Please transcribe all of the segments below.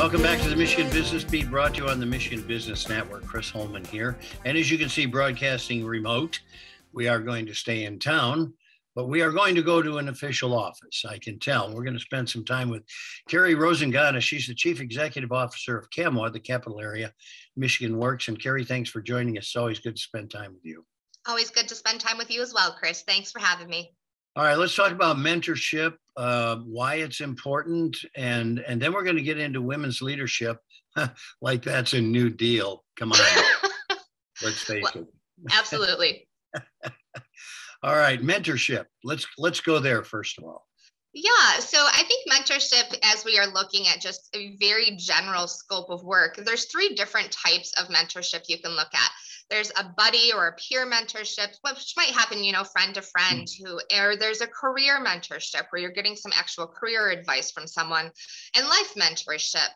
Welcome back to the Michigan Business Beat, brought to you on the Michigan Business Network. Chris Holman here. And as you can see, broadcasting remote. We are going to stay in town, but we are going to go to an official office. I can tell. We're going to spend some time with Carrie Rosingana. She's the Chief Executive Officer of CAMW, the Capital Area Michigan Works. And Carrie, thanks for joining us. It's always good to spend time with you. Always good to spend time with you as well, Chris. Thanks for having me. All right, let's talk about mentorship, why it's important, and then we're going to get into women's leadership, like that's a new deal. Come on, let's face it. Absolutely. All right, mentorship. Let's go there first of all. Yeah, so I think mentorship, as we are looking at just a very general scope of work, there's three different types of mentorship you can look at. There's a buddy or a peer mentorship, which might happen, you know, friend to friend, or there's a career mentorship where you're getting some actual career advice from someone, and life mentorship.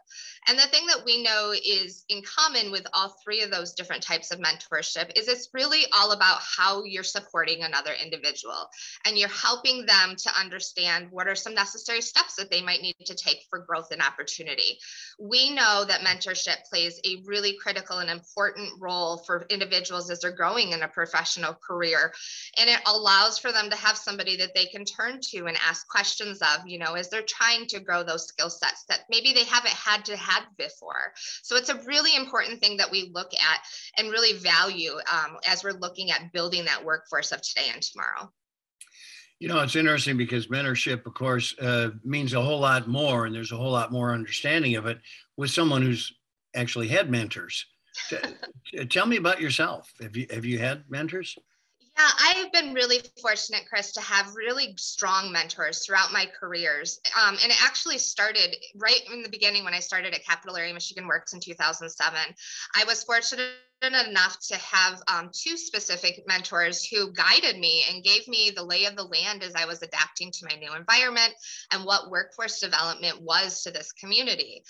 And the thing that we know is in common with all three of those different types of mentorship is it's really all about how you're supporting another individual, and you're helping them to understand what are some necessary steps that they might need to take for growth and opportunity. We know that mentorship plays a really critical and important role for individuals as they're growing in a professional career. And it allows for them to have somebody that they can turn to and ask questions of, you know, as they're trying to grow those skill sets that maybe they haven't had to have before. So it's a really important thing that we look at and really value as we're looking at building that workforce of today and tomorrow. You know, it's interesting because mentorship, of course, means a whole lot more, and there's a whole lot more understanding of it with someone who's actually had mentors. Tell me about yourself. Have you had mentors? Yeah, I have been really fortunate, Chris, to have really strong mentors throughout my careers. And it actually started right in the beginning when I started at Capital Area Michigan Works in 2007. I was fortunate enough to have two specific mentors who guided me and gave me the lay of the land as I was adapting to my new environment and what workforce development was to this community.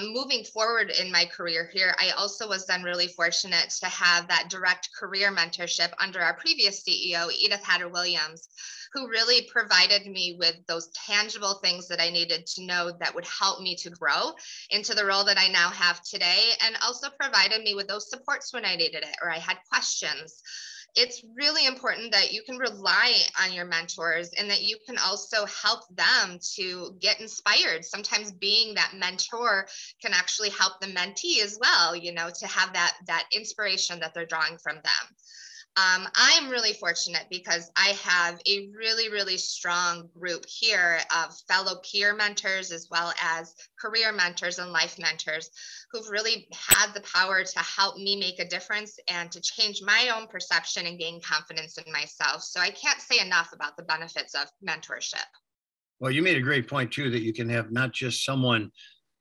Moving forward in my career here, I also was then really fortunate to have that direct career mentorship under our previous CEO, Edith Hatter Williams, who really provided me with those tangible things that I needed to know that would help me to grow into the role that I now have today, and also provided me with those supports when I needed it or I had questions. It's really important that you can rely on your mentors and that you can also help them to get inspired. Sometimes being that mentor can actually help the mentee as well, you know, to have that inspiration that they're drawing from them. I'm really fortunate because I have a really, really strong group here of fellow peer mentors as well as career mentors and life mentors who've really had the power to help me make a difference and to change my own perception and gain confidence in myself. So I can't say enough about the benefits of mentorship. Well, you made a great point, too, that you can have not just someone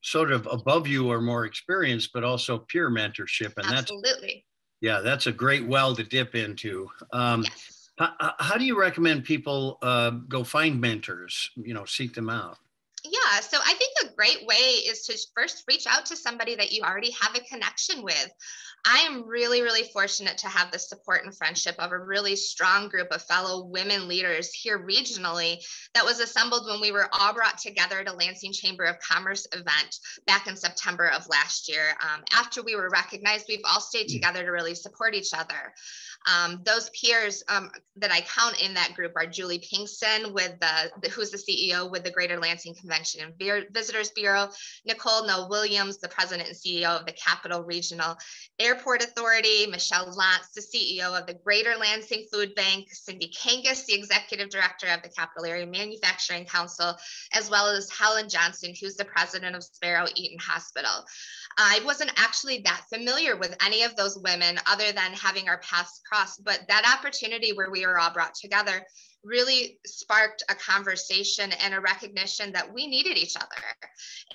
sort of above you or more experienced, but also peer mentorship. And absolutely. Yeah, that's a great well to dip into. Yes. How do you recommend people go find mentors, you know, seek them out? Yeah, so I think a great way is to first reach out to somebody that you already have a connection with. I am really, really fortunate to have the support and friendship of a really strong group of fellow women leaders here regionally that was assembled when we were all brought together at a Lansing Chamber of Commerce event back in September of last year. After we were recognized, we've all stayed together to really support each other. Those peers that I count in that group are Julie Pinkston, who's the CEO with the Greater Lansing Convention and Visitors Bureau, Nicole No Williams, the President and CEO of the Capital Regional Air Port Authority, Michelle Lantz, the CEO of the Greater Lansing Food Bank, Cindy Kangas, the Executive Director of the Capital Area Manufacturing Council, as well as Helen Johnson, who's the President of Sparrow Eaton Hospital. I wasn't actually that familiar with any of those women other than having our paths cross, but that opportunity where we were all brought together really sparked a conversation and a recognition that we needed each other.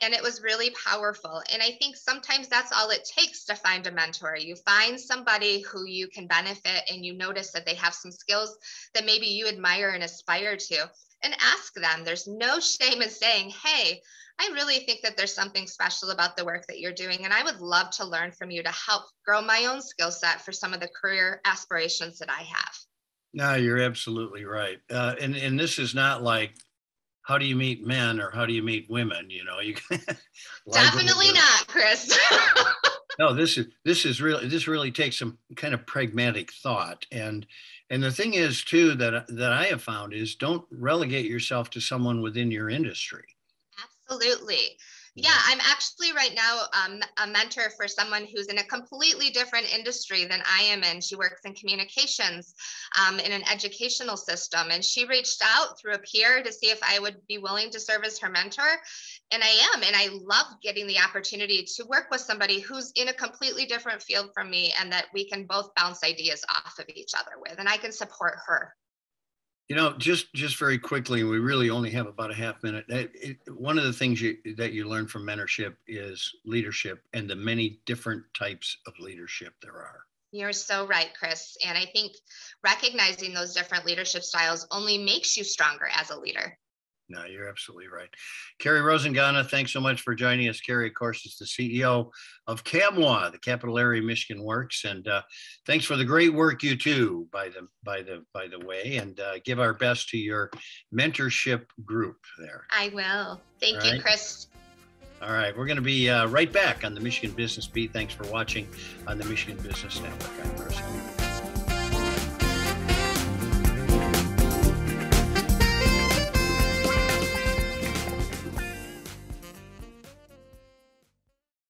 And it was really powerful. And I think sometimes that's all it takes to find a mentor. You find somebody who you can benefit and you notice that they have some skills that maybe you admire and aspire to, and ask them. There's no shame in saying, hey, I really think that there's something special about the work that you're doing, and I would love to learn from you to help grow my own skill set for some of the career aspirations that I have. No, you're absolutely right. And this is not like how do you meet men or how do you meet women? You know, you definitely not, Chris. No, this really takes some kind of pragmatic thought. And the thing is too, that I have found is don't relegate yourself to someone within your industry. Absolutely. Yeah, I'm actually right now a mentor for someone who's in a completely different industry than I am in. She works in communications in an educational system, and she reached out through a peer to see if I would be willing to serve as her mentor, and I am, and I love getting the opportunity to work with somebody who's in a completely different field from me and that we can both bounce ideas off of each other with, and I can support her. You know, just very quickly, we really only have about a half minute. One of the things that you learn from mentorship is leadership and the many different types of leadership there are. You're so right, Chris. And I think recognizing those different leadership styles only makes you stronger as a leader. No, you're absolutely right. Carrie Rosingana, thanks so much for joining us. Carrie, of course, is the CEO of CAMW, the Capital Area Michigan Works, and thanks for the great work you do, by the way, and give our best to your mentorship group there. I will. Thank you, Chris. All right, we're going to be right back on the Michigan Business Beat. Thanks for watching on the Michigan Business Network. I'm Chris.